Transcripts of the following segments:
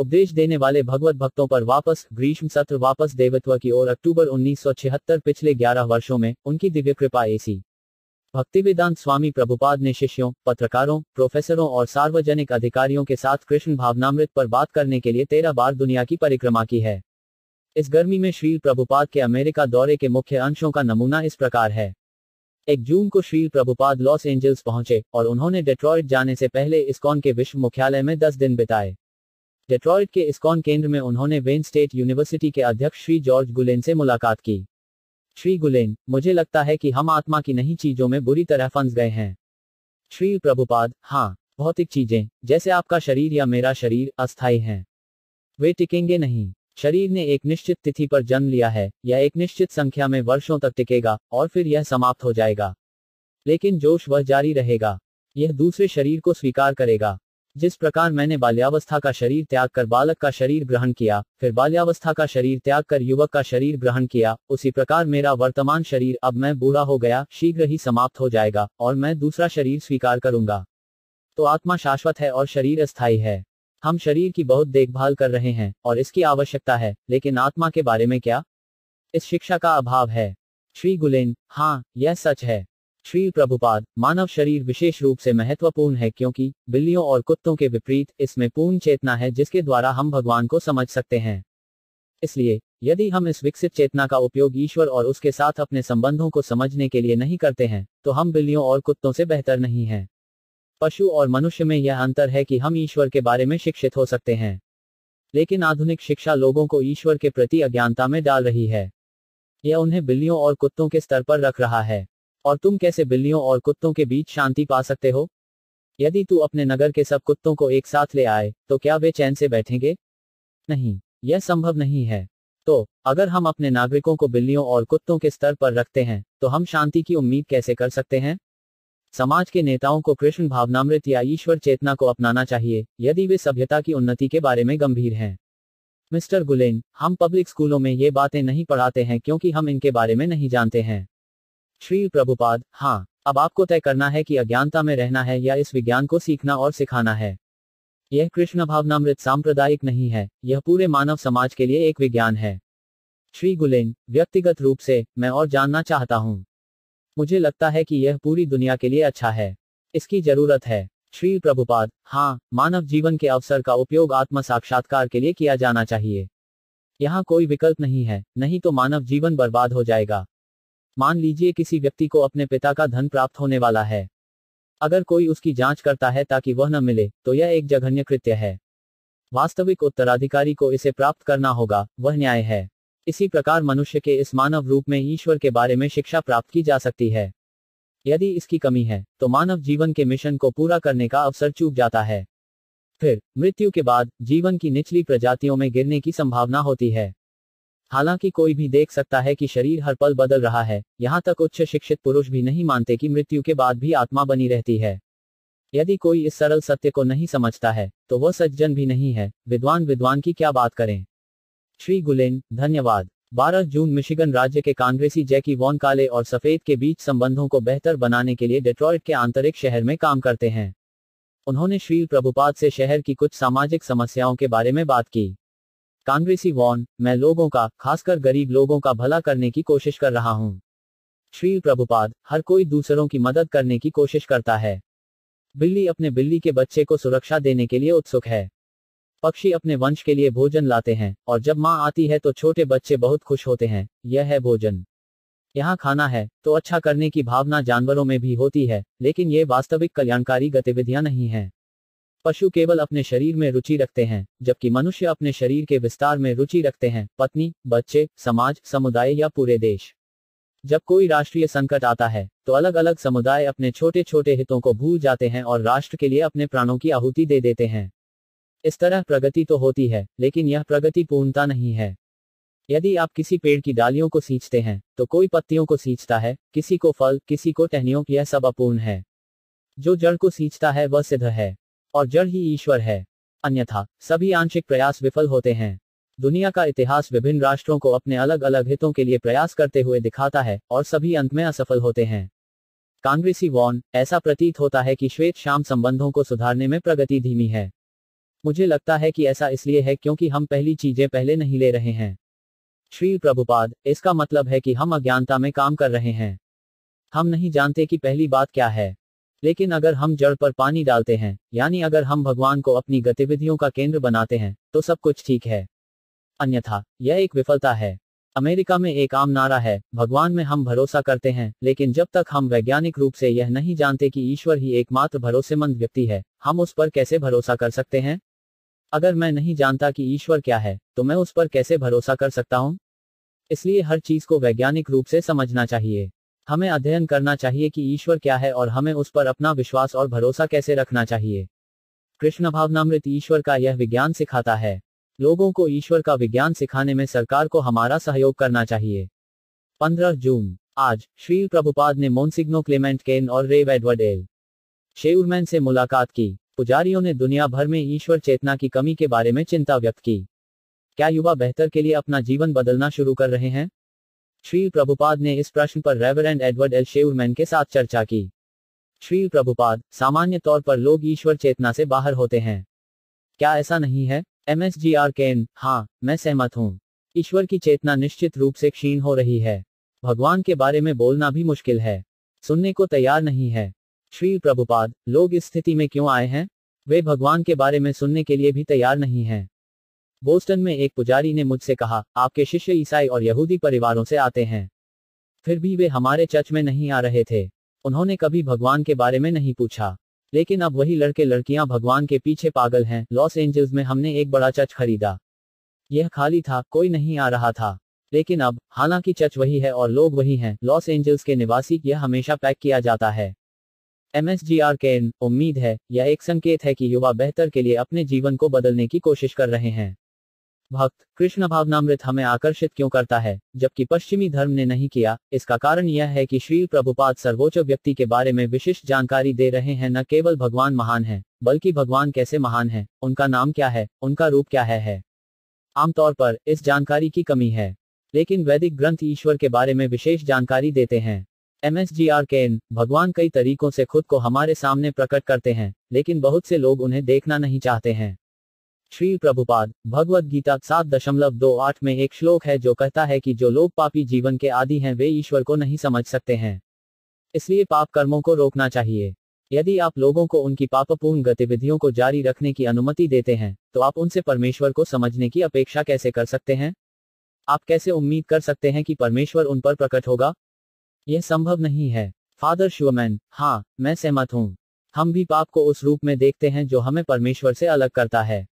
उपदेश देने वाले भगवत भक्तों पर वापस ग्रीष्म सत्र वापस देवत्व की ओर अक्टूबर 1976। पिछले 11 वर्षों में उनकी दिव्य कृपा A.C. भक्तिवेदांत स्वामी प्रभुपाद ने शिष्यों, पत्रकारों, प्रोफेसरों और सार्वजनिक अधिकारियों के साथ कृष्ण भावनामृत पर बात करने के लिए 13 बार दुनिया की परिक्रमा की है। इस गर्मी में श्रील प्रभुपाद के अमेरिका दौरे के मुख्य अंशों का नमूना इस प्रकार है। 1 जून को श्रील प्रभुपाद लॉस एंजल्स पहुंचे और उन्होंने डेट्रॉइट जाने से पहले ISKCON के विश्व मुख्यालय में 10 दिन बिताए। डेट्रॉइट के ISKCON केंद्र में उन्होंने वेन स्टेट यूनिवर्सिटी के अध्यक्ष श्री जॉर्ज गुलेन से मुलाकात की। श्री गुलेन, मुझे लगता है कि हम आत्मा की नहीं चीजों में बुरी तरह फंस गए हैं। श्री प्रभुपाद, हाँ, भौतिक चीजें जैसे आपका शरीर या मेरा शरीर अस्थायी हैं। वे टिकेंगे नहीं। शरीर ने एक निश्चित तिथि पर जन्म लिया है या एक निश्चित संख्या में वर्षों तक टिकेगा और फिर यह समाप्त हो जाएगा, लेकिन जोश वह जारी रहेगा। यह दूसरे शरीर को स्वीकार करेगा। जिस प्रकार मैंने बाल्यावस्था का शरीर त्याग कर बालक का शरीर ग्रहण किया, फिर बाल्यावस्था का शरीर त्याग कर युवक का शरीर ग्रहण किया, उसी प्रकार मेरा वर्तमान शरीर, अब मैं बूढ़ा हो गया, शीघ्र ही समाप्त हो जाएगा और मैं दूसरा शरीर स्वीकार करूंगा। तो आत्मा शाश्वत है और शरीर अस्थायी है। हम शरीर की बहुत देखभाल कर रहे हैं और इसकी आवश्यकता है, लेकिन आत्मा के बारे में क्या? इस शिक्षा का अभाव है। श्री गुलेन, हाँ, यह सच है। श्री प्रभुपाद, मानव शरीर विशेष रूप से महत्वपूर्ण है क्योंकि बिल्लियों और कुत्तों के विपरीत इसमें पूर्ण चेतना है जिसके द्वारा हम भगवान को समझ सकते हैं। इसलिए यदि हम इस विकसित चेतना का उपयोग ईश्वर और उसके साथ अपने संबंधों को समझने के लिए नहीं करते हैं तो हम बिल्लियों और कुत्तों से बेहतर नहीं हैं। पशु और मनुष्य में यह अंतर है कि हम ईश्वर के बारे में शिक्षित हो सकते हैं, लेकिन आधुनिक शिक्षा लोगों को ईश्वर के प्रति अज्ञानता में डाल रही है। यह उन्हें बिल्लियों और कुत्तों के स्तर पर रख रहा है। और तुम कैसे बिल्लियों और कुत्तों के बीच शांति पा सकते हो? यदि तू अपने नगर के सब कुत्तों को एक साथ ले आए तो क्या वे चैन से बैठेंगे? नहीं, यह संभव नहीं है। तो अगर हम अपने नागरिकों को बिल्लियों और कुत्तों के स्तर पर रखते हैं तो हम शांति की उम्मीद कैसे कर सकते हैं? समाज के नेताओं को कृष्ण भावनामृत या ईश्वर चेतना को अपनाना चाहिए यदि वे सभ्यता की उन्नति के बारे में गंभीर हैं। मिस्टर गुलेन, हम पब्लिक स्कूलों में ये बातें नहीं पढ़ाते हैं क्योंकि हम इनके बारे में नहीं जानते हैं। श्री प्रभुपाद, हाँ, अब आपको तय करना है कि अज्ञानता में रहना है या इस विज्ञान को सीखना और सिखाना है। यह कृष्ण भावनामृत सांप्रदायिक नहीं है, यह पूरे मानव समाज के लिए एक विज्ञान है। श्री गुलेन, व्यक्तिगत रूप से मैं और जानना चाहता हूँ। मुझे लगता है कि यह पूरी दुनिया के लिए अच्छा है। इसकी जरूरत है। श्री प्रभुपाद, हाँ, मानव जीवन के अवसर का उपयोग आत्म साक्षात्कार के लिए किया जाना चाहिए। यहाँ कोई विकल्प नहीं है, नहीं तो मानव जीवन बर्बाद हो जाएगा। मान लीजिए किसी व्यक्ति को अपने पिता का धन प्राप्त होने वाला है। अगर कोई उसकी जांच करता है ताकि वह न मिले तो यह एक जघन्य कृत्य है। वास्तविक उत्तराधिकारी को इसे प्राप्त करना होगा, वह न्याय है। इसी प्रकार मनुष्य के इस मानव रूप में ईश्वर के बारे में शिक्षा प्राप्त की जा सकती है। यदि इसकी कमी है तो मानव जीवन के मिशन को पूरा करने का अवसर चूक जाता है। फिर मृत्यु के बाद जीवन की निचली प्रजातियों में गिरने की संभावना होती है। हालांकि कोई भी देख सकता है कि शरीर हर पल बदल रहा है। यहाँ तक उच्च शिक्षित पुरुष भी नहीं मानते कि मृत्यु के बाद भी आत्मा बनी रहती है। यदि कोई इस सरल सत्य को नहीं समझता है तो वह सज्जन भी नहीं है। विद्वान की क्या बात करें। श्री गुलेन, धन्यवाद। 12 जून मिशिगन राज्य के कांग्रेसी जैकी वॉन काले और सफेद के बीच संबंधों को बेहतर बनाने के लिए डेट्रॉइट के आंतरिक शहर में काम करते हैं। उन्होंने श्रील प्रभुपाद से शहर की कुछ सामाजिक समस्याओं के बारे में बात की। कांग्रेसी वॉन, मैं लोगों का, खासकर गरीब लोगों का भला करने की कोशिश कर रहा हूँ। श्रील प्रभुपाद, हर कोई दूसरों की मदद करने की कोशिश करता है। बिल्ली अपने बिल्ली के बच्चे को सुरक्षा देने के लिए उत्सुक है। पक्षी अपने वंश के लिए भोजन लाते हैं और जब माँ आती है तो छोटे बच्चे बहुत खुश होते हैं। यह है भोजन। यहाँ खाना है तो अच्छा करने की भावना जानवरों में भी होती है, लेकिन ये वास्तविक कल्याणकारी गतिविधियाँ नहीं हैं। पशु केवल अपने शरीर में रुचि रखते हैं, जबकि मनुष्य अपने शरीर के विस्तार में रुचि रखते हैं। पत्नी, बच्चे, समाज, समुदाय या पूरे देश। जब कोई राष्ट्रीय संकट आता है तो अलग अलग समुदाय अपने छोटे छोटे हितों को भूल जाते हैं और राष्ट्र के लिए अपने प्राणों की आहुति दे देते हैं। इस तरह प्रगति तो होती है, लेकिन यह प्रगति पूर्णता नहीं है। यदि आप किसी पेड़ की डालियों को सींचते हैं तो कोई पत्तियों को सींचता है, किसी को फल, किसी को टहनियों, यह सब अपूर्ण है। जो जड़ को सींचता है वह सिद्ध है और जड़ ही ईश्वर है, अन्यथा सभी आंशिक प्रयास विफल होते हैं। दुनिया का इतिहास विभिन्न राष्ट्रों को अपने अलग अलग हितों के लिए प्रयास करते हुए दिखाता है और सभी अंत में असफल होते हैं। कांग्रेसी वॉन, ऐसा प्रतीत होता है कि श्वेत शाम संबंधों को सुधारने में प्रगति धीमी है। मुझे लगता है कि ऐसा इसलिए है क्योंकि हम पहली चीजें पहले नहीं ले रहे हैं। श्री प्रभुपाद, इसका मतलब है कि हम अज्ञानता में काम कर रहे हैं। हम नहीं जानते कि पहली बात क्या है, लेकिन अगर हम जड़ पर पानी डालते हैं, यानी अगर हम भगवान को अपनी गतिविधियों का केंद्र बनाते हैं, तो सब कुछ ठीक है, अन्यथा यह एक विफलता है। अमेरिका में एक आम नारा है, भगवान में हम भरोसा करते हैं, लेकिन जब तक हम वैज्ञानिक रूप से यह नहीं जानते कि ईश्वर ही एकमात्र भरोसेमंद व्यक्ति है, हम उस पर कैसे भरोसा कर सकते हैं? अगर मैं नहीं जानता कि ईश्वर क्या है, तो मैं उस पर कैसे भरोसा कर सकता हूं? इसलिए हर चीज को वैज्ञानिक रूप से समझना चाहिए। हमें अध्ययन करना चाहिए कि ईश्वर क्या है और हमें उस पर अपना विश्वास और भरोसा कैसे रखना चाहिए। कृष्ण भावनामृत ईश्वर का यह विज्ञान सिखाता है। लोगों को ईश्वर का विज्ञान सिखाने में सरकार को हमारा सहयोग करना चाहिए। 15 जून, आज श्री प्रभुपाद ने मोन्सिग्नो क्लेमेंट केन और रेव एडवर्ड एल शेयरमैन से मुलाकात की। पुजारियों ने दुनिया भर में ईश्वर चेतना की कमी के बारे में चिंता व्यक्त की। क्या युवा बेहतर के लिए अपना जीवन बदलना शुरू कर रहे हैं? श्री प्रभुपाद ने इस प्रश्न पर रेवरेंड एडवर्ड एल शेयरमैन के साथ चर्चा की। श्री प्रभुपाद, सामान्य तौर पर लोग ईश्वर चेतना से बाहर होते हैं, क्या ऐसा नहीं है? एमएसजीआर केन, हाँ, मैं सहमत हूँ। ईश्वर की चेतना निश्चित रूप से क्षीण हो रही है। भगवान के बारे में बोलना भी मुश्किल है, सुनने को तैयार नहीं है। श्री प्रभुपाद, लोग इस स्थिति में क्यों आए हैं? वे भगवान के बारे में सुनने के लिए भी तैयार नहीं हैं। बोस्टन में एक पुजारी ने मुझसे कहा, आपके शिष्य ईसाई और यहूदी परिवारों से आते हैं, फिर भी वे हमारे चर्च में नहीं आ रहे थे। उन्होंने कभी भगवान के बारे में नहीं पूछा, लेकिन अब वही लड़के लड़कियां भगवान के पीछे पागल हैं। लॉस एंजल्स में हमने एक बड़ा चर्च खरीदा, यह खाली था, कोई नहीं आ रहा था, लेकिन अब हालांकि चर्च वही है और लोग वही हैं, लॉस एंजल्स के निवासी, यह हमेशा पैक किया जाता है। एमएसजीआर केन, उम्मीद है यह एक संकेत है कि युवा बेहतर के लिए अपने जीवन को बदलने की कोशिश कर रहे हैं। भक्त, कृष्ण भावनामृत हमें आकर्षित क्यों करता है जबकि पश्चिमी धर्म ने नहीं किया? इसका कारण यह है कि श्री प्रभुपाद सर्वोच्च व्यक्ति के बारे में विशिष्ट जानकारी दे रहे हैं। न केवल भगवान महान है, बल्कि भगवान कैसे महान है, उनका नाम क्या है, उनका रूप क्या है। आमतौर पर इस जानकारी की कमी है, लेकिन वैदिक ग्रंथ ईश्वर के बारे में विशेष जानकारी देते हैं। एमएसजीआर केन, भगवान कई तरीकों से खुद को हमारे सामने प्रकट करते हैं, लेकिन बहुत से लोग उन्हें देखना नहीं चाहते हैं। श्री प्रभुपाद, भगवद गीता 7.28 में एक श्लोक है जो कहता है कि जो लोग पापी जीवन के आदि हैं वे ईश्वर को नहीं समझ सकते हैं, इसलिए पाप कर्मों को रोकना चाहिए। यदि आप लोगों को उनकी पापपूर्ण गतिविधियों को जारी रखने की अनुमति देते हैं, तो आप उनसे परमेश्वर को समझने की अपेक्षा कैसे कर सकते हैं? आप कैसे उम्मीद कर सकते हैं कि परमेश्वर उन पर प्रकट होगा? यह संभव नहीं है। फादर शिवमैन, हाँ, मैं सहमत हूँ। हम भी पाप को उस रूप में देखते हैं जो हमें परमेश्वर से अलग करता है।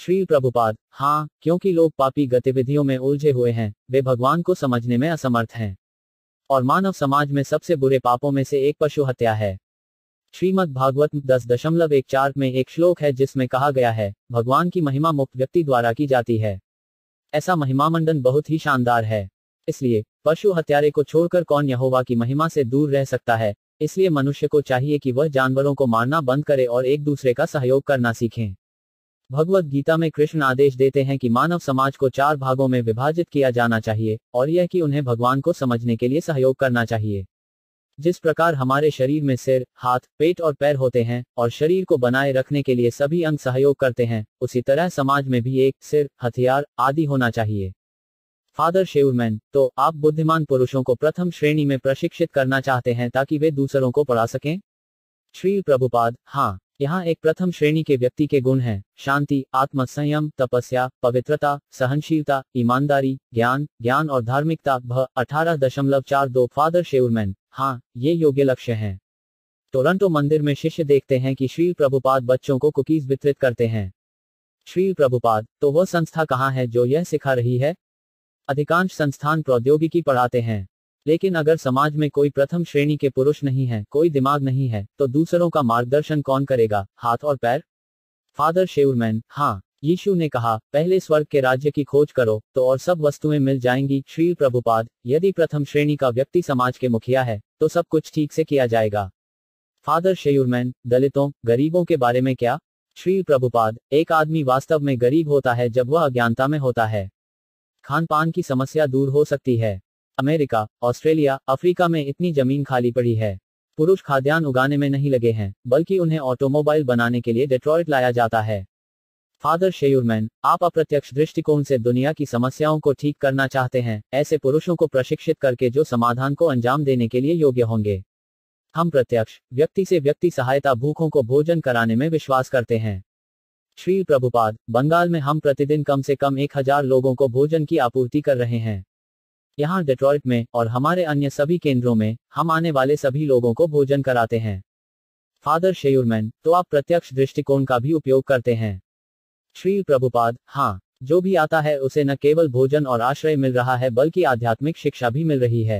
श्री प्रभुपाद, हाँ, क्योंकि लोग पापी गतिविधियों में उलझे हुए हैं, वे भगवान को समझने में असमर्थ हैं। और मानव समाज में सबसे बुरे पापों में से एक पशु हत्या है। श्रीमद् भागवत 10.14 में एक श्लोक है जिसमें कहा गया है, भगवान की महिमा मुक्त व्यक्ति द्वारा की जाती है। ऐसा महिमामंडन बहुत ही शानदार है। इसलिए पशु हत्यारे को छोड़कर कौन यहोवा की महिमा से दूर रह सकता है? इसलिए मनुष्य को चाहिए कि वह जानवरों को मारना बंद करे और एक दूसरे का सहयोग करना सीखें। भगवत गीता में कृष्ण आदेश देते हैं कि मानव समाज को 4 भागों में विभाजित किया जाना चाहिए, और यह कि उन्हें भगवान को समझने के लिए सहयोग करना चाहिए। जिस प्रकार हमारे शरीर में सिर, हाथ, पेट और पैर होते हैं और शरीर को बनाए रखने के लिए सभी अंग सहयोग करते हैं, उसी तरह समाज में भी एक सिर, हथियार आदि होना चाहिए। फादर शेवरमैन, तो आप बुद्धिमान पुरुषों को प्रथम श्रेणी में प्रशिक्षित करना चाहते हैं ताकि वे दूसरों को पढ़ा सकें? श्री प्रभुपाद, हाँ, यहाँ एक प्रथम श्रेणी के व्यक्ति के गुण हैं, शांति, आत्मसंयम, तपस्या, पवित्रता, सहनशीलता, ईमानदारी, ज्ञान, और धार्मिकता। 18.42 फादर शेवरमैन, हाँ, ये योग्य लक्ष्य हैं। टोरंटो मंदिर में शिष्य देखते हैं कि श्री प्रभुपाद बच्चों को कुकीज वितरित करते हैं। श्री प्रभुपाद, तो वह संस्था कहाँ है जो यह सिखा रही है? अधिकांश संस्थान प्रौद्योगिकी पढ़ाते हैं, लेकिन अगर समाज में कोई प्रथम श्रेणी के पुरुष नहीं है, कोई दिमाग नहीं है, तो दूसरों का मार्गदर्शन कौन करेगा? हाथ और पैर? फादर शेवरमैन, हाँ, यीशु ने कहा, पहले स्वर्ग के राज्य की खोज करो तो और सब वस्तुएं मिल जाएंगी। श्री प्रभुपाद, यदि प्रथम श्रेणी का व्यक्ति समाज के मुखिया है तो सब कुछ ठीक से किया जाएगा। फादर शेवरमैन, दलितों, गरीबों के बारे में क्या? श्री प्रभुपाद, एक आदमी वास्तव में गरीब होता है जब वह अज्ञानता में होता है। खान पान की समस्या दूर हो सकती है। अमेरिका, ऑस्ट्रेलिया, अफ्रीका में इतनी जमीन खाली पड़ी है। पुरुष खाद्यान्न उगाने में नहीं लगे हैं, बल्कि उन्हें ऑटोमोबाइल बनाने के लिए डिट्रॉइट लाया जाता है। फादर शेयरमैन, आप अप्रत्यक्ष दृष्टिकोण से दुनिया की समस्याओं को ठीक करना चाहते हैं, ऐसे पुरुषों को प्रशिक्षित करके जो समाधान को अंजाम देने के लिए योग्य होंगे। हम प्रत्यक्ष व्यक्ति से व्यक्ति सहायता, भूखों को भोजन कराने में विश्वास करते हैं। श्री प्रभुपाद, बंगाल में हम प्रतिदिन कम से कम 1000 लोगों को भोजन की आपूर्ति कर रहे हैं। यहाँ डेट्रॉइट में और हमारे अन्य सभी केंद्रों में हम आने वाले सभी लोगों को भोजन कराते हैं। फादर शेयरमैन, तो आप प्रत्यक्ष दृष्टिकोण का भी उपयोग करते हैं। श्री प्रभुपाद, हाँ, जो भी आता है उसे न केवल भोजन और आश्रय मिल रहा है बल्कि आध्यात्मिक शिक्षा भी मिल रही है।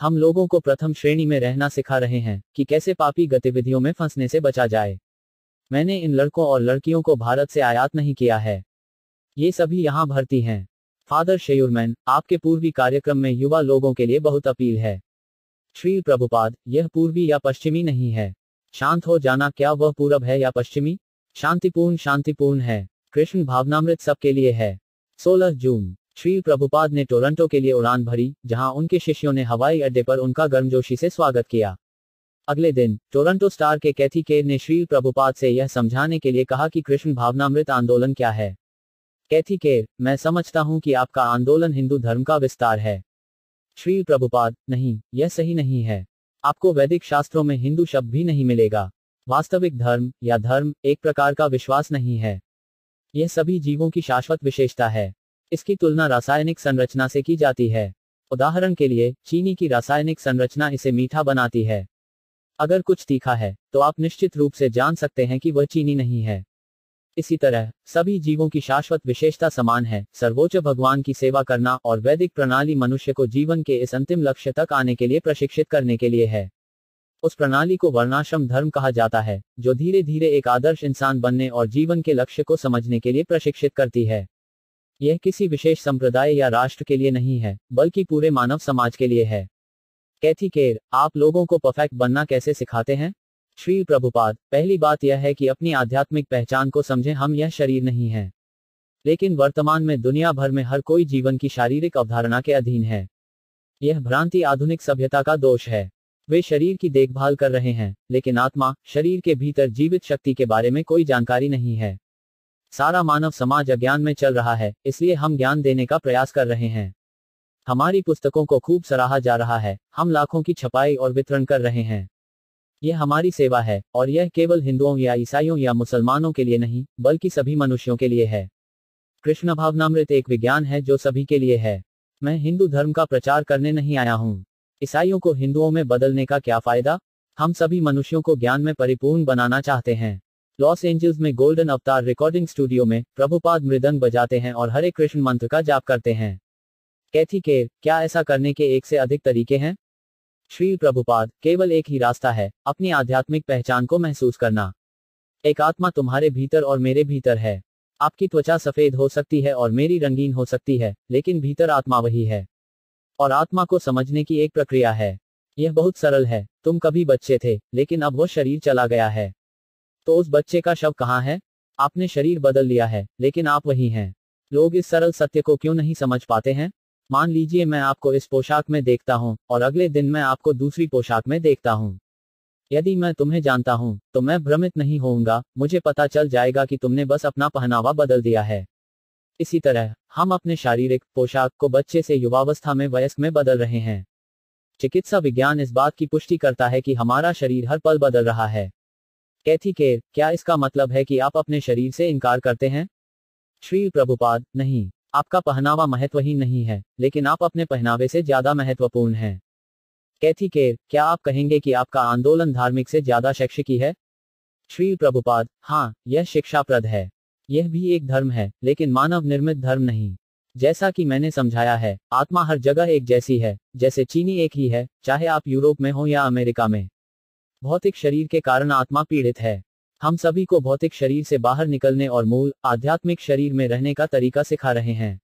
हम लोगों को प्रथम श्रेणी में रहना सिखा रहे हैं कि कैसे पापी गतिविधियों में फंसने से बचा जाए। मैंने इन लड़कों और लड़कियों को भारत से आयात नहीं किया है, ये सभी यहाँ भर्ती हैं। फादर शेयरमैन, आपके पूर्वी कार्यक्रम में युवा लोगों के लिए बहुत अपील है। श्री प्रभुपाद, यह पूर्वी या पश्चिमी नहीं है। शांत हो जाना, क्या वह पूरब है या पश्चिमी? शांतिपूर्ण है। कृष्ण भावनामृत सबके लिए है। 16 जून, श्री प्रभुपाद ने टोरंटो के लिए उड़ान भरी, जहां उनके शिष्यों ने हवाई अड्डे पर उनका गर्मजोशी से स्वागत किया। अगले दिन टोरंटो स्टार के कैथी केर ने श्री प्रभुपाद से यह समझाने के लिए कहा कि कृष्ण भावनामृत आंदोलन क्या है। कैथी केर, मैं समझता हूं कि आपका आंदोलन हिंदू धर्म का विस्तार है। श्री प्रभुपाद, नहीं, यह सही नहीं है। आपको वैदिक शास्त्रों में हिंदू शब्द भी नहीं मिलेगा। वास्तविक धर्म या धर्म एक प्रकार का विश्वास नहीं है, यह सभी जीवों की शाश्वत विशेषता है। इसकी तुलना रासायनिक संरचना से की जाती है। उदाहरण के लिए, चीनी की रासायनिक संरचना इसे मीठा बनाती है। अगर कुछ तीखा है तो आप निश्चित रूप से जान सकते हैं कि वह चीनी नहीं है। इसी तरह सभी जीवों की शाश्वत विशेषता समान है, सर्वोच्च भगवान की सेवा करना, और वैदिक प्रणाली मनुष्य को जीवन के इस अंतिम लक्ष्य तक आने के लिए प्रशिक्षित करने के लिए है। उस प्रणाली को वर्णाश्रम धर्म कहा जाता है, जो धीरे धीरे एक आदर्श इंसान बनने और जीवन के लक्ष्य को समझने के लिए प्रशिक्षित करती है। यह किसी विशेष संप्रदाय या राष्ट्र के लिए नहीं है, बल्कि पूरे मानव समाज के लिए है। कैथी केर, आप लोगों को परफेक्ट बनना कैसे सिखाते हैं? श्री प्रभुपाद, पहली बात यह है कि अपनी आध्यात्मिक पहचान को समझें। हम यह शरीर नहीं हैं, लेकिन वर्तमान में दुनिया भर में हर कोई जीवन की शारीरिक अवधारणा के अधीन है। यह भ्रांति आधुनिक सभ्यता का दोष है। वे शरीर की देखभाल कर रहे हैं, लेकिन आत्मा, शरीर के भीतर जीवित शक्ति के बारे में कोई जानकारी नहीं है। सारा मानव समाज अज्ञान में चल रहा है, इसलिए हम ज्ञान देने का प्रयास कर रहे हैं। हमारी पुस्तकों को खूब सराहा जा रहा है, हम लाखों की छपाई और वितरण कर रहे हैं। यह हमारी सेवा है, और यह केवल हिंदुओं या ईसाइयों या मुसलमानों के लिए नहीं, बल्कि सभी मनुष्यों के लिए है। कृष्ण भावनामृत एक विज्ञान है जो सभी के लिए है। मैं हिंदू धर्म का प्रचार करने नहीं आया हूँ। ईसाइयों को हिंदुओं में बदलने का क्या फायदा? हम सभी मनुष्यों को ज्ञान में परिपूर्ण बनाना चाहते हैं। लॉस एंजल्स में गोल्डन अवतार रिकॉर्डिंग स्टूडियो में प्रभुपाद मृदंग बजाते हैं और हरे कृष्ण मंत्र का जाप करते हैं। कैथी केर, क्या ऐसा करने के एक से अधिक तरीके हैं? श्री प्रभुपाद, केवल एक ही रास्ता है, अपनी आध्यात्मिक पहचान को महसूस करना। एक आत्मा तुम्हारे भीतर और मेरे भीतर है। आपकी त्वचा सफेद हो सकती है और मेरी रंगीन हो सकती है, लेकिन भीतर आत्मा वही है। और आत्मा को समझने की एक प्रक्रिया है। यह बहुत सरल है। तुम कभी बच्चे थे, लेकिन अब वो शरीर चला गया है, तो उस बच्चे का शव कहाँ है? आपने शरीर बदल लिया है, लेकिन आप वही हैं। लोग इस सरल सत्य को क्यों नहीं समझ पाते हैं? मान लीजिए मैं आपको इस पोशाक में देखता हूँ और अगले दिन मैं आपको दूसरी पोशाक में देखता हूँ। यदि मैं तुम्हें जानता हूँ तो मैं भ्रमित नहीं होऊंगा, मुझे पता चल जाएगा कि तुमने बस अपना पहनावा बदल दिया है। इसी तरह हम अपने शारीरिक पोशाक को बच्चे से युवावस्था में वयस्क में बदल रहे हैं। चिकित्सा विज्ञान इस बात की पुष्टि करता है कि हमारा शरीर हर पल बदल रहा है। कैथी केर, क्या इसका मतलब है कि आप अपने शरीर से इनकार करते हैं? श्री प्रभुपाद, नहीं, आपका पहनावा महत्वहीन नहीं है, लेकिन आप अपने पहनावे से ज्यादा महत्वपूर्ण हैं। कैथी केर, क्या आप कहेंगे कि आपका आंदोलन धार्मिक से ज्यादा शैक्षिकी है? श्री प्रभुपाद, हाँ, यह शिक्षाप्रद है। यह भी एक धर्म है, लेकिन मानव निर्मित धर्म नहीं। जैसा कि मैंने समझाया है, आत्मा हर जगह एक जैसी है, जैसे चीनी एक ही है, चाहे आप यूरोप में हो या अमेरिका में। भौतिक शरीर के कारण आत्मा पीड़ित है। हम सभी को भौतिक शरीर से बाहर निकलने और मूल आध्यात्मिक शरीर में रहने का तरीका सिखा रहे हैं।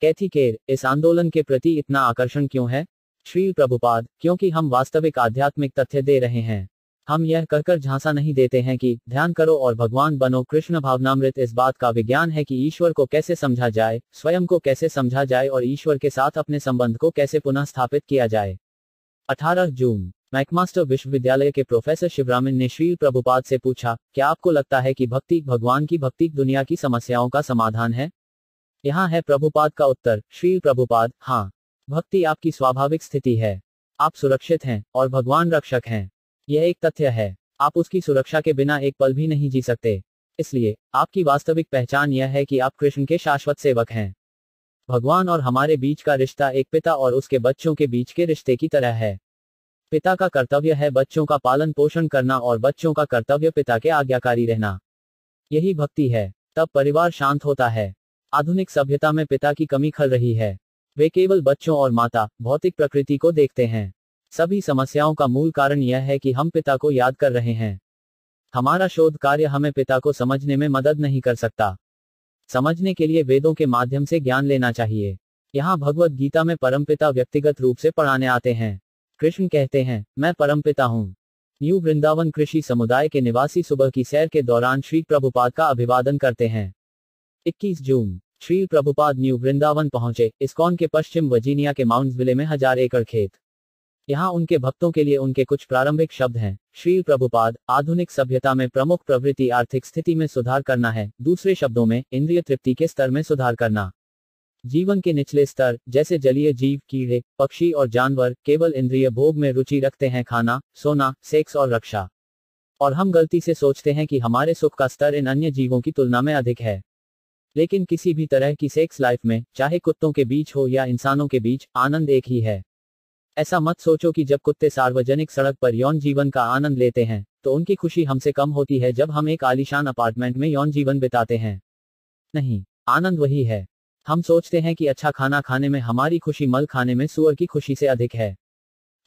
कैथी केर, इस आंदोलन के प्रति इतना आकर्षण क्यों है? श्री प्रभुपाद, क्योंकि हम वास्तविक आध्यात्मिक तथ्य दे रहे हैं। हम यह कहकर झांसा नहीं देते हैं कि ध्यान करो और भगवान बनो। कृष्ण भावनामृत इस बात का विज्ञान है कि ईश्वर को कैसे समझा जाए, स्वयं को कैसे समझा जाए और ईश्वर के साथ अपने संबंध को कैसे पुनः स्थापित किया जाए। 18 जून, मैकमास्टर विश्वविद्यालय के प्रोफेसर शिवरामन ने श्रील प्रभुपाद से पूछा, क्या आपको लगता है कि भक्ति भगवान की भक्ति दुनिया की समस्याओं का समाधान है? यहाँ है प्रभुपाद का उत्तर, श्रील प्रभुपाद, हाँ। भक्ति आपकी स्वाभाविक स्थिति है, आप सुरक्षित हैं और भगवान रक्षक हैं। यह एक तथ्य है, आप उसकी सुरक्षा के बिना एक पल भी नहीं जी सकते। इसलिए आपकी वास्तविक पहचान यह है कि आप कृष्ण के शाश्वत सेवक हैं। भगवान और हमारे बीच का रिश्ता एक पिता और उसके बच्चों के बीच के रिश्ते की तरह है। पिता का कर्तव्य है बच्चों का पालन पोषण करना और बच्चों का कर्तव्य पिता के आज्ञाकारी रहना। यही भक्ति है, तब परिवार शांत होता है। आधुनिक सभ्यता में पिता की कमी खल रही है। वे केवल बच्चों और माता भौतिक प्रकृति को देखते हैं। सभी समस्याओं का मूल कारण यह है कि हम पिता को याद कर रहे हैं। हमारा शोध कार्य हमें पिता को समझने में मदद नहीं कर सकता। समझने के लिए वेदों के माध्यम से ज्ञान लेना चाहिए। यहाँ भगवद गीता में परमपिता व्यक्तिगत रूप से पढ़ाने आते हैं। कृष्ण कहते हैं, मैं परमपिता हूँ। न्यू वृंदावन कृषि समुदाय के निवासी सुबह की सैर के दौरान श्री प्रभुपाद का अभिवादन करते हैं। 21 जून श्री प्रभुपाद न्यू वृंदावन पहुंचे, इस्कॉन के पश्चिम वर्जीनिया के माउंट्सविले में 1000 एकड़ खेत। यहाँ उनके भक्तों के लिए उनके कुछ प्रारंभिक शब्द हैं। श्री प्रभुपाद, आधुनिक सभ्यता में प्रमुख प्रवृत्ति आर्थिक स्थिति में सुधार करना है, दूसरे शब्दों में इंद्रिय तृप्ति के स्तर में सुधार करना। जीवन के निचले स्तर जैसे जलीय जीव, कीड़े, पक्षी और जानवर केवल इंद्रिय भोग में रुचि रखते हैं, खाना, सोना, सेक्स और रक्षा। और हम गलती से सोचते हैं कि हमारे सुख का स्तर इन अन्य जीवों की तुलना में अधिक है। लेकिन किसी भी तरह की सेक्स लाइफ में, चाहे कुत्तों के बीच हो या इंसानों के बीच, आनंद एक ही है। ऐसा मत सोचो कि जब कुत्ते सार्वजनिक सड़क पर यौन जीवन का आनंद लेते हैं तो उनकी खुशी हमसे कम होती है जब हम एक आलीशान अपार्टमेंट में यौन जीवन बिताते हैं। नहीं, आनंद वही है। हम सोचते हैं कि अच्छा खाना खाने में हमारी खुशी मल खाने में सूअर की खुशी से अधिक है,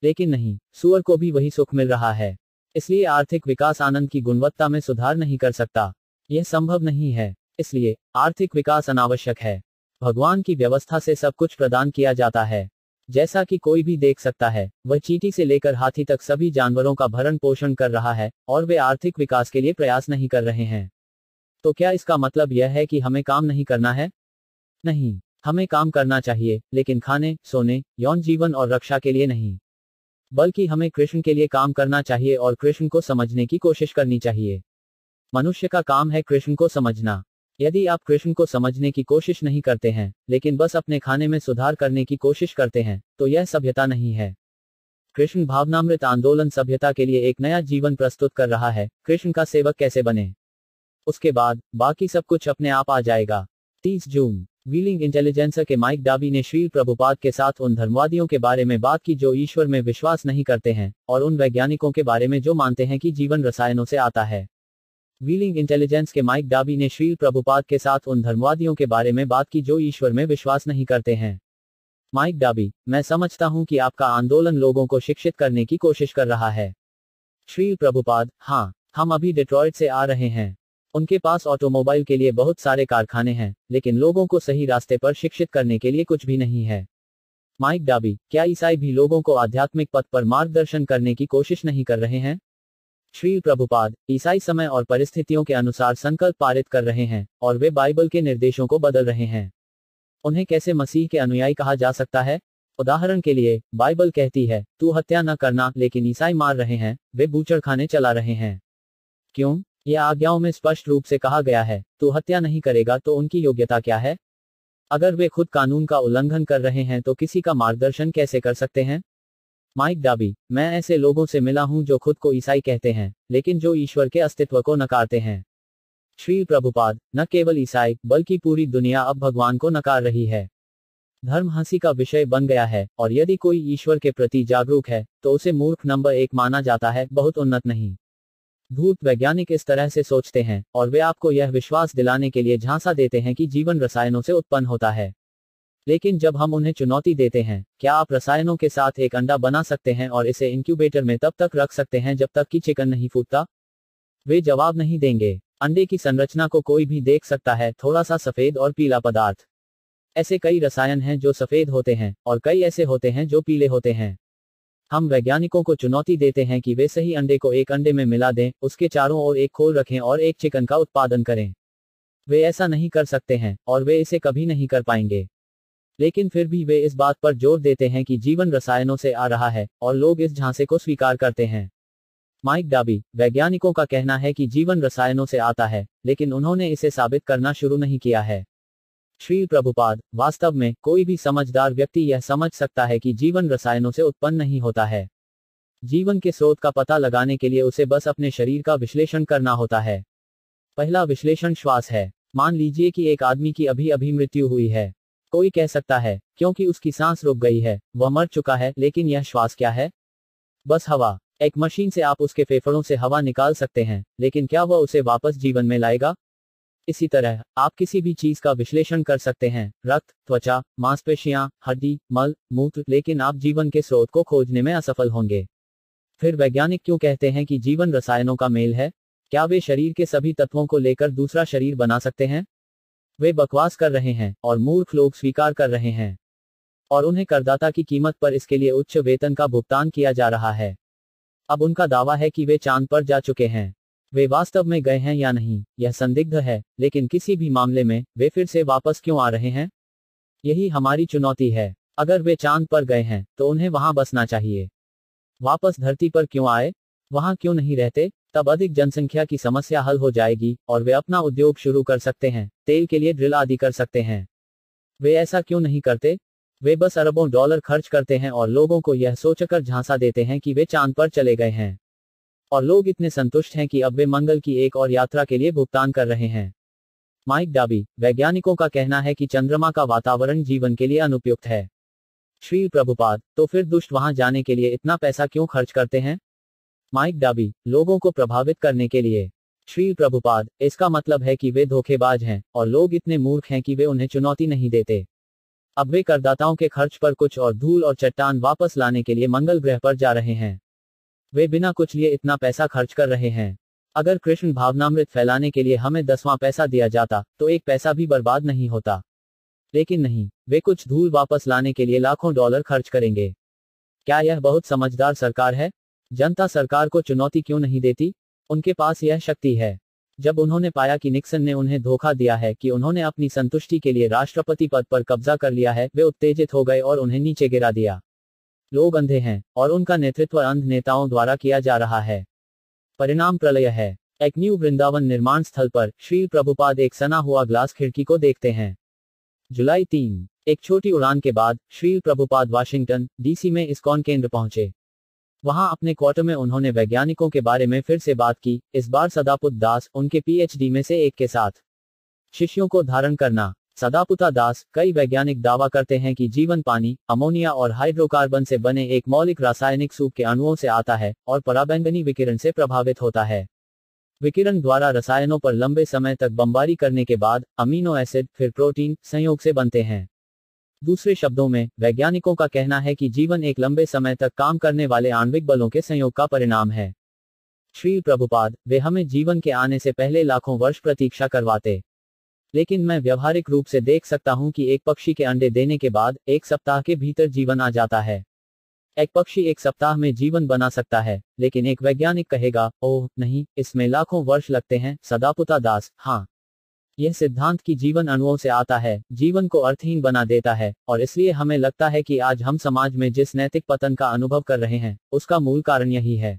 लेकिन नहीं, सूअर को भी वही सुख मिल रहा है। इसलिए आर्थिक विकास आनंद की गुणवत्ता में सुधार नहीं कर सकता। यह संभव नहीं है। इसलिए आर्थिक विकास अनावश्यक है। भगवान की व्यवस्था से सब कुछ प्रदान किया जाता है। जैसा कि कोई भी देख सकता है, वह चींटी से लेकर हाथी तक सभी जानवरों का भरण पोषण कर रहा है और वे आर्थिक विकास के लिए प्रयास नहीं कर रहे हैं। तो क्या इसका मतलब यह है कि हमें काम नहीं करना है? नहीं, हमें काम करना चाहिए, लेकिन खाने, सोने, यौन जीवन और रक्षा के लिए नहीं, बल्कि हमें कृष्ण के लिए काम करना चाहिए और कृष्ण को समझने की कोशिश करनी चाहिए। मनुष्य का काम है कृष्ण को समझना। यदि आप कृष्ण को समझने की कोशिश नहीं करते हैं, लेकिन बस अपने खाने में सुधार करने की कोशिश करते हैं, तो यह सभ्यता नहीं है। कृष्ण भावनामृत आंदोलन सभ्यता के लिए एक नया जीवन प्रस्तुत कर रहा है, कृष्ण का सेवक कैसे बने। उसके बाद बाकी सब कुछ अपने आप आ जाएगा। 30 जून व्हीलिंग इंटेलिजेंसर के माइक डॉबी ने श्रील प्रभुपाद के साथ उन धर्मवादियों के बारे में बात की जो ईश्वर में विश्वास नहीं करते हैं, और उन वैज्ञानिकों के बारे में जो मानते हैं कि जीवन रसायनों से आता है। व्हीलिंग इंटेलिजेंस के माइक डॉबी ने श्रील प्रभुपाद के साथ उन धर्मवादियों के बारे में बात की जो ईश्वर में विश्वास नहीं करते हैं। माइक डॉबी, मैं समझता हूं कि आपका आंदोलन लोगों को शिक्षित करने की कोशिश कर रहा है। श्रील प्रभुपाद, हाँ, हम अभी डिट्रॉइट से आ रहे हैं। उनके पास ऑटोमोबाइल के लिए बहुत सारे कारखाने हैं, लेकिन लोगों को सही रास्ते पर शिक्षित करने के लिए कुछ भी नहीं है। माइक डॉबी, क्या ईसाई भी लोगों को आध्यात्मिक पथ पर मार्गदर्शन करने की कोशिश नहीं कर रहे हैं? श्रील प्रभुपाद, ईसाई समय और परिस्थितियों के अनुसार संकल्प पारित कर रहे हैं और वे बाइबल के निर्देशों को बदल रहे हैं। उन्हें कैसे मसीह के अनुयायी कहा जा सकता है? उदाहरण के लिए, बाइबल कहती है, तू हत्या न करना, लेकिन ईसाई मार रहे हैं, वे बूचड़खाने चला रहे हैं। क्यों? यह आज्ञाओं में स्पष्ट रूप से कहा गया है, तू हत्या नहीं करेगा, तो उनकी योग्यता क्या है? अगर वे खुद कानून का उल्लंघन कर रहे हैं तो किसी का मार्गदर्शन कैसे कर सकते हैं? माइक डॉबी, मैं ऐसे लोगों से मिला हूं जो खुद को ईसाई कहते हैं, लेकिन जो ईश्वर के अस्तित्व को नकारते हैं। श्रील प्रभुपाद, न केवल ईसाई बल्कि पूरी दुनिया अब भगवान को नकार रही है। धर्म हंसी का विषय बन गया है और यदि कोई ईश्वर के प्रति जागरूक है तो उसे मूर्ख नंबर 1 माना जाता है, बहुत उन्नत नहीं। धूर्त वैज्ञानिक इस तरह से सोचते हैं और वे आपको यह विश्वास दिलाने के लिए झांसा देते हैं कि जीवन रसायनों से उत्पन्न होता है। लेकिन जब हम उन्हें चुनौती देते हैं, क्या आप रसायनों के साथ एक अंडा बना सकते हैं और इसे इंक्यूबेटर में तब तक रख सकते हैं जब तक कि चिकन नहीं फूटता? वे जवाब नहीं देंगे। अंडे की संरचना को कोई भी देख सकता है, थोड़ा सा सफेद और पीला पदार्थ। ऐसे कई रसायन हैं जो सफेद होते हैं और कई ऐसे होते हैं जो पीले होते हैं। हम वैज्ञानिकों को चुनौती देते हैं कि वे सही अंडे को एक अंडे में मिला दें, उसके चारों ओर एक खोल रखें और एक चिकन का उत्पादन करें। वे ऐसा नहीं कर सकते हैं और वे इसे कभी नहीं कर पाएंगे। लेकिन फिर भी वे इस बात पर जोर देते हैं कि जीवन रसायनों से आ रहा है और लोग इस झांसे को स्वीकार करते हैं। माइक डॉबी, वैज्ञानिकों का कहना है कि जीवन रसायनों से आता है, लेकिन उन्होंने इसे साबित करना शुरू नहीं किया है। श्री प्रभुपाद, वास्तव में कोई भी समझदार व्यक्ति यह समझ सकता है कि जीवन रसायनों से उत्पन्न नहीं होता है। जीवन के स्रोत का पता लगाने के लिए उसे बस अपने शरीर का विश्लेषण करना होता है। पहला विश्लेषण श्वास है। मान लीजिए कि एक आदमी की अभी मृत्यु हुई है। कोई कह सकता है, क्योंकि उसकी सांस रुक गई है, वह मर चुका है, लेकिन यह श्वास क्या है? बस हवा। एक मशीन से आप उसके फेफड़ों से हवा निकाल सकते हैं, लेकिन क्या वह उसे वापस जीवन में लाएगा? इसी तरह आप किसी भी चीज का विश्लेषण कर सकते हैं, रक्त, त्वचा, मांसपेशियां, हड्डी, मल, मूत्र, लेकिन आप जीवन के स्रोत को खोजने में असफल होंगे। फिर वैज्ञानिक क्यों कहते हैं कि जीवन रसायनों का मेल है? क्या वे शरीर के सभी तत्वों को लेकर दूसरा शरीर बना सकते हैं? वे बकवास कर रहे हैं और मूर्ख लोग स्वीकार कर रहे हैं, और उन्हें करदाता की कीमत पर इसके लिए उच्च वेतन का भुगतान किया जा रहा है। अब उनका दावा है कि वे चांद पर जा चुके हैं। वे वास्तव में गए हैं या नहीं, यह संदिग्ध है, लेकिन किसी भी मामले में वे फिर से वापस क्यों आ रहे हैं? यही हमारी चुनौती है। अगर वे चांद पर गए हैं तो उन्हें वहां बसना चाहिए। वापस धरती पर क्यों आए? वहां क्यों नहीं रहते? तब अधिक जनसंख्या की समस्या हल हो जाएगी और वे अपना उद्योग शुरू कर सकते हैं, तेल के लिए ड्रिल आदि कर सकते हैं। वे ऐसा क्यों नहीं करते? वे बस अरबों डॉलर खर्च करते हैं और लोगों को यह सोचकर झांसा देते हैं कि वे चांद पर चले गए हैं, और लोग इतने संतुष्ट हैं कि अब वे मंगल की एक और यात्रा के लिए भुगतान कर रहे हैं। माइक डॉबी, वैज्ञानिकों का कहना है कि चंद्रमा का वातावरण जीवन के लिए अनुपयुक्त है। श्री प्रभुपाद, तो फिर दुष्ट वहां जाने के लिए इतना पैसा क्यों खर्च करते हैं? माइक डॉबी, लोगों को प्रभावित करने के लिए। श्री प्रभुपाद, इसका मतलब है कि वे धोखेबाज हैं और लोग इतने मूर्ख हैं कि वे उन्हें चुनौती नहीं देते। अब वे करदाताओं के खर्च पर कुछ और धूल और चट्टान वापस लाने के लिए मंगल ग्रह पर जा रहे हैं। वे बिना कुछ लिए इतना पैसा खर्च कर रहे हैं। अगर कृष्ण भावनामृत फैलाने के लिए हमें 10वां पैसा दिया जाता तो एक पैसा भी बर्बाद नहीं होता, लेकिन नहीं, वे कुछ धूल वापस लाने के लिए लाखों डॉलर खर्च करेंगे। क्या यह बहुत समझदार सरकार है? जनता सरकार को चुनौती क्यों नहीं देती? उनके पास यह शक्ति है। जब उन्होंने पाया कि निक्सन ने उन्हें धोखा दिया है, कि उन्होंने अपनी संतुष्टि के लिए राष्ट्रपति पद पर कब्जा कर लिया है, वे उत्तेजित हो गए और उन्हें नीचे गिरा दिया। लोग अंधे हैं और उनका नेतृत्व अंध नेताओं द्वारा किया जा रहा है। परिणाम प्रलय है। एक न्यू वृंदावन निर्माण स्थल पर श्री प्रभुपाद एक सना हुआ ग्लास खिड़की को देखते हैं। जुलाई 3। एक छोटी उड़ान के बाद श्री प्रभुपाद वाशिंगटन DC में ISKCON केंद्र पहुंचे। वहां अपने क्वार्टर में उन्होंने वैज्ञानिकों के बारे में फिर से बात की, इस बार सदापुत दास, उनके PhD में से एक के साथ। शिष्यों को धारण करना। सदापुता दास, कई वैज्ञानिक दावा करते हैं कि जीवन पानी, अमोनिया और हाइड्रोकार्बन से बने एक मौलिक रासायनिक सूप के अणुओं से आता है और पराबैंगनी विकिरण से प्रभावित होता है। विकिरण द्वारा रसायनों पर लंबे समय तक बमबारी करने के बाद अमीनो एसिड, फिर प्रोटीन संयोग से बनते हैं। दूसरे शब्दों में वैज्ञानिकों का कहना है कि जीवन एक लंबे समय तक काम करने वाले आणविक बलों के संयोग का परिणाम है। श्री प्रभुपाद, वे हमें जीवन के आने से पहले लाखों वर्ष प्रतीक्षा करवाते, लेकिन मैं व्यवहारिक रूप से देख सकता हूं कि एक पक्षी के अंडे देने के बाद 1 सप्ताह के भीतर जीवन आ जाता है। एक पक्षी 1 सप्ताह में जीवन बना सकता है, लेकिन एक वैज्ञानिक कहेगा, ओह नहीं, इसमें लाखों वर्ष लगते हैं। सदापुता दास, हाँ, यह सिद्धांत कि जीवन अणुओं से आता है जीवन को अर्थहीन बना देता है, और इसलिए हमें लगता है कि आज हम समाज में जिस नैतिक पतन का अनुभव कर रहे हैं उसका मूल कारण यही है।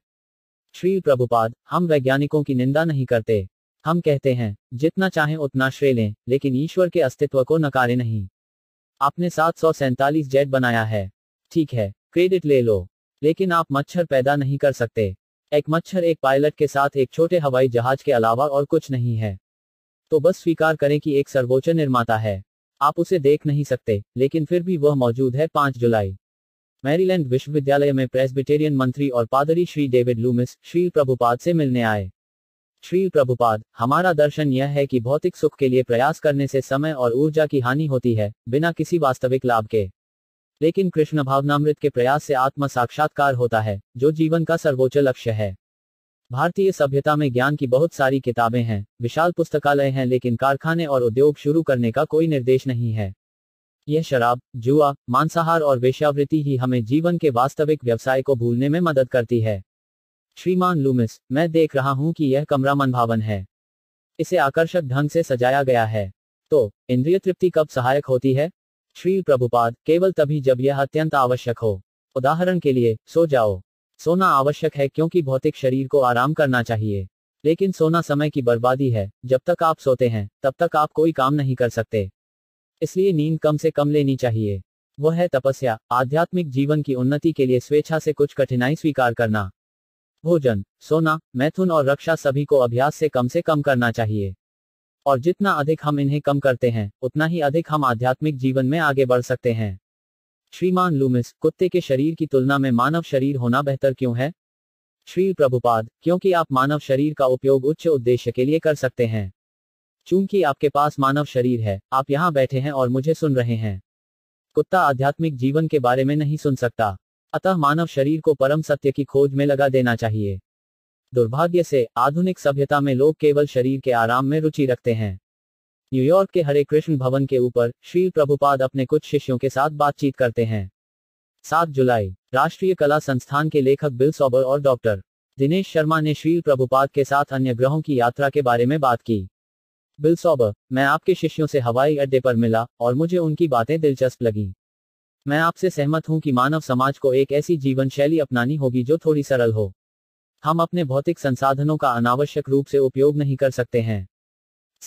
श्री प्रभुपाद, हम वैज्ञानिकों की निंदा नहीं करते। हम कहते हैं, जितना चाहें उतना श्रेय लें, लेकिन ईश्वर के अस्तित्व को नकारें नहीं। आपने 747 जेट बनाया है, ठीक है, क्रेडिट ले लो, लेकिन आप मच्छर पैदा नहीं कर सकते। एक मच्छर एक पायलट के साथ एक छोटे हवाई जहाज के अलावा और कुछ नहीं है। तो बस स्वीकार करें कि एक सर्वोच्च निर्माता है। आप उसे देख नहीं सकते, लेकिन फिर भी वह मौजूद है। 5 जुलाई। मैरीलैंड विश्वविद्यालय में प्रेस्बिटेरियन मंत्री और पादरी श्री डेविड लूमिस श्री प्रभुपाद से मिलने आए। श्री प्रभुपाद, हमारा दर्शन यह है कि भौतिक सुख के लिए प्रयास करने से समय और ऊर्जा की हानि होती है, बिना किसी वास्तविक लाभ के, लेकिन कृष्ण भावनामृत के प्रयास से आत्म साक्षात्कार होता है, जो जीवन का सर्वोच्च लक्ष्य है। भारतीय सभ्यता में ज्ञान की बहुत सारी किताबें हैं, विशाल पुस्तकालय हैं, लेकिन कारखाने और उद्योग शुरू करने का कोई निर्देश नहीं है। यह शराब, जुआ, मांसाहार और वेश्यावृत्ति ही हमें जीवन के वास्तविक व्यवसाय को भूलने में मदद करती है। श्रीमान लूमिस, मैं देख रहा हूं कि यह कमरा मनभावन है। इसे आकर्षक ढंग से सजाया गया है। तो इंद्रिय तृप्ति कब सहायक होती है? श्री प्रभुपाद केवल तभी जब यह अत्यंत आवश्यक हो। उदाहरण के लिए, सो जाओ। सोना आवश्यक है क्योंकि भौतिक शरीर को आराम करना चाहिए, लेकिन सोना समय की बर्बादी है। जब तक आप सोते हैं तब तक आप कोई काम नहीं कर सकते, इसलिए नींद कम से कम लेनी चाहिए। वह है तपस्या, आध्यात्मिक जीवन की उन्नति के लिए स्वेच्छा से कुछ कठिनाई स्वीकार करना। भोजन, सोना, मैथुन और रक्षा सभी को अभ्यास से कम करना चाहिए, और जितना अधिक हम इन्हें कम करते हैं उतना ही अधिक हम आध्यात्मिक जीवन में आगे बढ़ सकते हैं। श्रीमान लूमिस, कुत्ते के शरीर की तुलना में मानव शरीर होना बेहतर क्यों है? श्री प्रभुपाद, क्योंकि आप मानव शरीर का उपयोग उच्च उद्देश्य के लिए कर सकते हैं। चूंकि आपके पास मानव शरीर है, आप यहाँ बैठे हैं और मुझे सुन रहे हैं। कुत्ता आध्यात्मिक जीवन के बारे में नहीं सुन सकता, अतः मानव शरीर को परम सत्य की खोज में लगा देना चाहिए। दुर्भाग्य से आधुनिक सभ्यता में लोग केवल शरीर के आराम में रुचि रखते हैं। न्यूयॉर्क के हरे कृष्ण भवन के ऊपर श्री प्रभुपाद अपने कुछ शिष्यों के साथ बातचीत करते हैं। 7 जुलाई, राष्ट्रीय कला संस्थान के लेखक बिल सौबर और डॉक्टर दिनेश शर्मा ने श्री प्रभुपाद के साथ अन्य ग्रहों की यात्रा के बारे में बात की। बिल सौबर, मैं आपके शिष्यों से हवाई अड्डे पर मिला और मुझे उनकी बातें दिलचस्प लगीं। मैं आपसे सहमत हूं कि मानव समाज को एक ऐसी जीवन शैली अपनानी होगी जो थोड़ी सरल हो। हम अपने भौतिक संसाधनों का अनावश्यक रूप से उपयोग नहीं कर सकते हैं।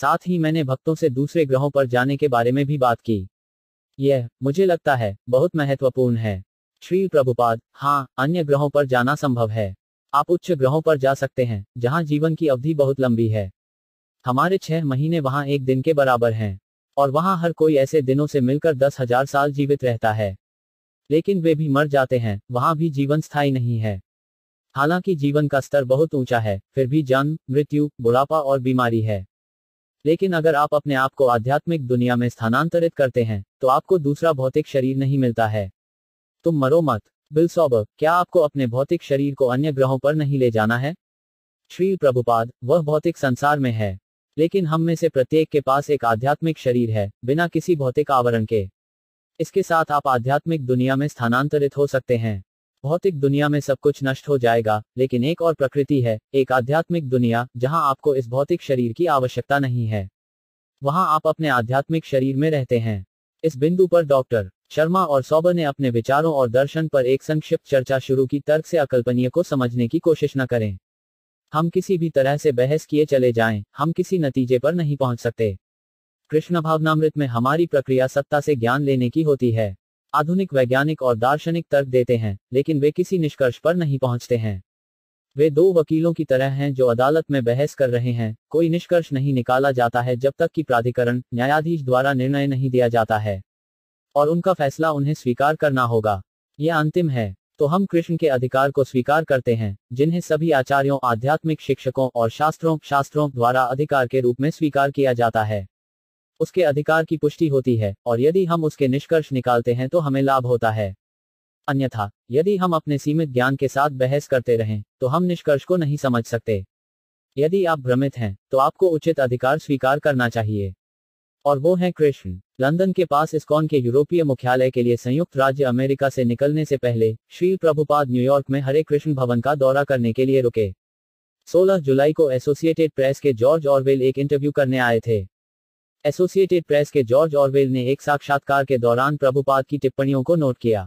साथ ही मैंने भक्तों से दूसरे ग्रहों पर जाने के बारे में भी बात की। यह, मुझे लगता है, बहुत महत्वपूर्ण है। श्री प्रभुपाद, हाँ, अन्य ग्रहों पर जाना संभव है। आप उच्च ग्रहों पर जा सकते हैं जहाँ जीवन की अवधि बहुत लंबी है। हमारे 6 महीने वहाँ एक दिन के बराबर हैं, और वहाँ हर कोई ऐसे दिनों से मिलकर 10,000 साल जीवित रहता है, लेकिन वे भी मर जाते हैं। वहाँ भी जीवन स्थायी नहीं है। हालांकि जीवन का स्तर बहुत ऊंचा है, फिर भी जन्म, मृत्यु, बुढ़ापा और बीमारी है। लेकिन अगर आप अपने आप को आध्यात्मिक दुनिया में स्थानांतरित करते हैं तो आपको दूसरा भौतिक शरीर नहीं मिलता है। तुम मरो मत। बिल सौबर, क्या आपको अपने भौतिक शरीर को अन्य ग्रहों पर नहीं ले जाना है? श्री प्रभुपाद, वह भौतिक संसार में है, लेकिन हम में से प्रत्येक के पास एक आध्यात्मिक शरीर है बिना किसी भौतिक आवरण के। इसके साथ आप आध्यात्मिक दुनिया में स्थानांतरित हो सकते हैं। भौतिक दुनिया में सब कुछ नष्ट हो जाएगा, लेकिन एक और प्रकृति है, एक आध्यात्मिक दुनिया, जहां आपको इस भौतिक शरीर की आवश्यकता नहीं है। वहां आप अपने आध्यात्मिक शरीर में रहते हैं। इस बिंदु पर डॉक्टर शर्मा और सौबर ने अपने विचारों और दर्शन पर एक संक्षिप्त चर्चा शुरू की। तर्क से अकल्पनीय को समझने की कोशिश न करें। हम किसी भी तरह से बहस किए चले जाएं, हम किसी नतीजे पर नहीं पहुंच सकते। कृष्ण भावनामृत में हमारी प्रक्रिया सत्ता से ज्ञान लेने की होती है। आधुनिक वैज्ञानिक और दार्शनिक तर्क देते हैं, लेकिन वे किसी निष्कर्ष पर नहीं पहुंचते हैं। वे 2 वकीलों की तरह हैं जो अदालत में बहस कर रहे हैं। कोई निष्कर्ष नहीं निकाला जाता है जब तक कि प्राधिकरण, न्यायाधीश द्वारा निर्णय नहीं दिया जाता है, और उनका फैसला उन्हें स्वीकार करना होगा। यह अंतिम है। तो हम कृष्ण के अधिकार को स्वीकार करते हैं, जिन्हें सभी आचार्यों, आध्यात्मिक शिक्षकों और शास्त्रों द्वारा अधिकार के रूप में स्वीकार किया जाता है। उसके अधिकार की पुष्टि होती है, और यदि हम उसके निष्कर्ष निकालते हैं तो हमें लाभ होता है। अन्यथा, यदि हम अपने सीमित ज्ञान के साथ बहस करते रहें तो हम निष्कर्ष को नहीं समझ सकते। यदि आप भ्रमित हैं तो आपको उचित अधिकार स्वीकार करना चाहिए, और वो है कृष्ण। लंदन के पास ISKCON के यूरोपीय मुख्यालय के लिए संयुक्त राज्य अमेरिका से निकलने से पहले श्री प्रभुपाद न्यूयॉर्क में हरे कृष्ण भवन का दौरा करने के लिए रुके। 16 जुलाई को एसोसिएटेड प्रेस के जॉर्ज ऑरवेल एक इंटरव्यू करने आए थे। एसोसिएटेड प्रेस के जॉर्ज ऑरवेल ने एक साक्षात्कार के दौरान प्रभुपाद की टिप्पणियों को नोट किया।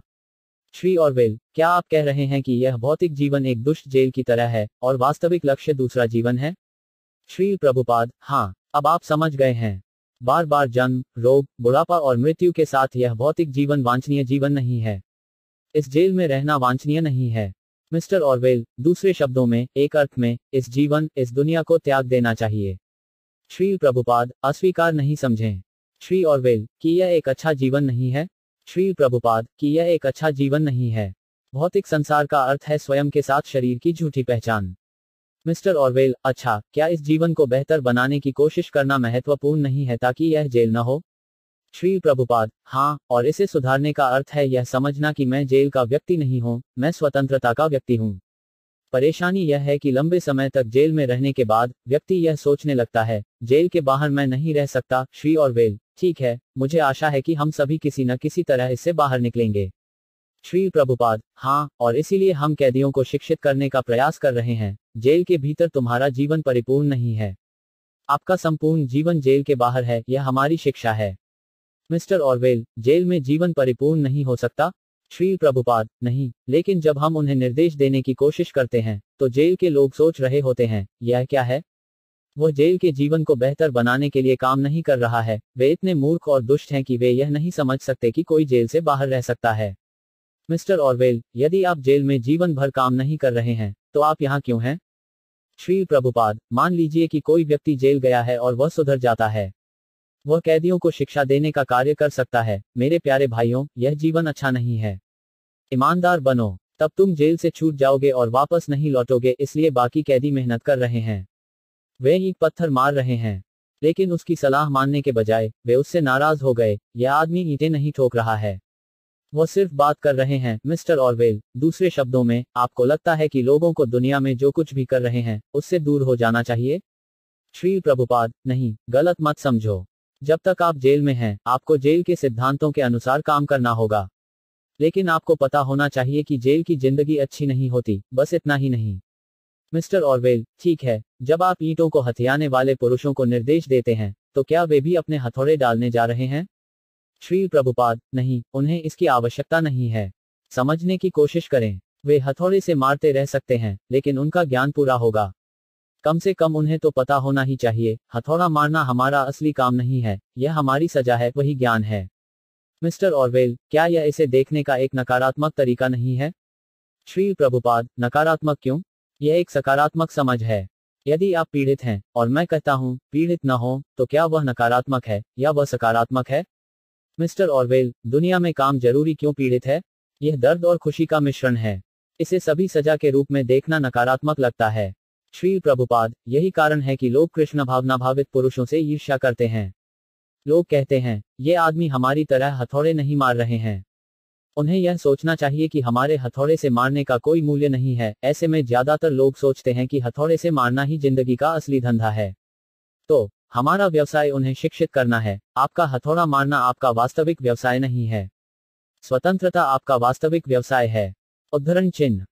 श्री ऑरवेल, क्या आप कह रहे हैं कि यह भौतिक जीवन एक दुष्ट जेल की तरह है और वास्तविक लक्ष्य दूसरा जीवन है? श्री प्रभुपाद, हाँ, अब आप समझ गए हैं। बार बार जन्म, रोग, बुढ़ापा और मृत्यु के साथ यह भौतिक जीवन वांछनीय जीवन नहीं है। इस जेल में रहना वांछनीय नहीं है। मिस्टर ऑरवेल, दूसरे शब्दों में, एक अर्थ में, इस दुनिया को त्याग देना चाहिए। श्री प्रभुपाद, अस्वीकार नहीं समझें। श्री ऑरवेल, कि यह एक अच्छा जीवन नहीं है? श्री प्रभुपाद, कि यह एक अच्छा जीवन नहीं है। भौतिक संसार का अर्थ है स्वयं के साथ शरीर की झूठी पहचान। मिस्टर ऑरवेल, अच्छा, क्या इस जीवन को बेहतर बनाने की कोशिश करना महत्वपूर्ण नहीं है ताकि यह जेल न हो? श्री प्रभुपाद, हाँ, और इसे सुधारने का अर्थ है यह समझना कि मैं जेल का व्यक्ति नहीं हूँ, मैं स्वतंत्रता का व्यक्ति हूँ। परेशानी यह है कि लंबे समय तक जेल में रहने के बाद व्यक्ति यह सोचने लगता है, जेल के बाहर मैं नहीं रह सकता। श्री ऑरवेल, ठीक है, मुझे आशा है कि हम सभी किसी न किसी तरह इससे बाहर निकलेंगे। श्री प्रभुपाद, हाँ, और इसीलिए हम कैदियों को शिक्षित करने का प्रयास कर रहे हैं। जेल के भीतर तुम्हारा जीवन परिपूर्ण नहीं है। आपका संपूर्ण जीवन जेल के बाहर है, यह हमारी शिक्षा है। मिस्टर ऑरवेल, जेल में जीवन परिपूर्ण नहीं हो सकता। श्री प्रभुपाद, नहीं, लेकिन जब हम उन्हें निर्देश देने की कोशिश करते हैं तो जेल के लोग सोच रहे होते हैं, यह क्या है? वह जेल के जीवन को बेहतर बनाने के लिए काम नहीं कर रहा है। वे इतने मूर्ख और दुष्ट हैं कि वे यह नहीं समझ सकते कि कोई जेल से बाहर रह सकता है। मिस्टर ऑरवेल, यदि आप जेल में जीवन भर काम नहीं कर रहे हैं तो आप यहाँ क्यों हैं? श्री प्रभुपाद, मान लीजिए कि कोई व्यक्ति जेल गया है और वह सुधर जाता है। वह कैदियों को शिक्षा देने का कार्य कर सकता है। मेरे प्यारे भाइयों, यह जीवन अच्छा नहीं है। ईमानदार बनो, तब तुम जेल से छूट जाओगे और वापस नहीं लौटोगे। इसलिए बाकी कैदी मेहनत कर रहे हैं, वे एक पत्थर मार रहे हैं, लेकिन उसकी सलाह मानने के बजाय वे उससे नाराज हो गए। यह आदमी ईंटें नहीं ठोक रहा है, वह सिर्फ बात कर रहे हैं। मिस्टर ऑरवेल, दूसरे शब्दों में आपको लगता है कि लोगों को दुनिया में जो कुछ भी कर रहे हैं उससे दूर हो जाना चाहिए? श्री प्रभुपाद, नहीं, गलत मत समझो। जब तक आप जेल में हैं आपको जेल के सिद्धांतों के अनुसार काम करना होगा, लेकिन आपको पता होना चाहिए कि जेल की जिंदगी अच्छी नहीं होती। बस इतना ही नहीं। मिस्टर ऑरवेल, ठीक है, जब आप ईंटों को हथियाने वाले पुरुषों को निर्देश देते हैं तो क्या वे भी अपने हथौड़े डालने जा रहे हैं? श्री प्रभुपाद, नहीं, उन्हें इसकी आवश्यकता नहीं है। समझने की कोशिश करें, वे हथौड़े से मारते रह सकते हैं, लेकिन उनका ज्ञान पूरा होगा। कम से कम उन्हें तो पता होना ही चाहिए। हथौड़ा मारना हमारा असली काम नहीं है, यह हमारी सजा है, वही ज्ञान है। मिस्टर ऑरवेल, क्या यह इसे देखने का एक नकारात्मक तरीका नहीं है? श्री प्रभुपाद, नकारात्मक क्यों? यह एक सकारात्मक समझ है। यदि आप पीड़ित हैं और मैं कहता हूँ पीड़ित न हो, तो क्या वह नकारात्मक है या वह सकारात्मक है? मिस्टर ऑरवेल, दुनिया में काम जरूरी क्यों पीड़ित है? यह दर्द और खुशी का मिश्रण है। इसे सभी सजा के रूप में देखना नकारात्मक लगता है। श्री प्रभुपाद, यही कारण है कि लोग कृष्ण भावनाभावित पुरुषों से ईर्ष्या करते हैं। लोग कहते हैं ये आदमी हमारी तरह हथौड़े नहीं मार रहे हैं। उन्हें यह सोचना चाहिए कि हमारे हथौड़े से मारने का कोई मूल्य नहीं है। ऐसे में ज्यादातर लोग सोचते हैं कि हथौड़े से मारना ही जिंदगी का असली धंधा है। तो हमारा व्यवसाय उन्हें शिक्षित करना है। आपका हथौड़ा मारना आपका वास्तविक व्यवसाय नहीं है। स्वतंत्रता आपका वास्तविक व्यवसाय है। उद्धरण चिन्ह।